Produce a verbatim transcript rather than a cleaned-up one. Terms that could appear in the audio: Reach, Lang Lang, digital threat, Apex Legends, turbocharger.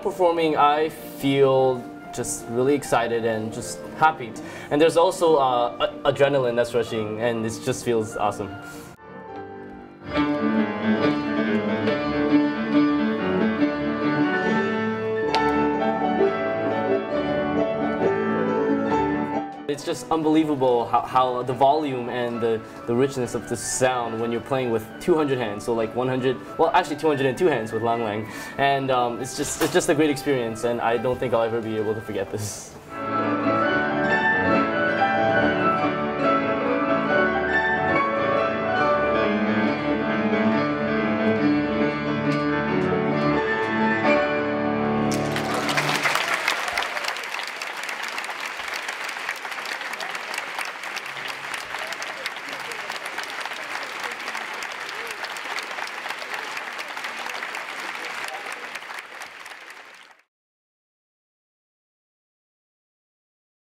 I'm performing, I feel just really excited and just happy. And there's also uh, adrenaline that's rushing, and it just feels awesome. It's just unbelievable how, how the volume and the, the richness of the sound when you're playing with two hundred hands, so like one hundred, well actually two hundred two hands with Lang Lang. And um, it's, just, it's just a great experience, and I don't think I'll ever be able to forget this.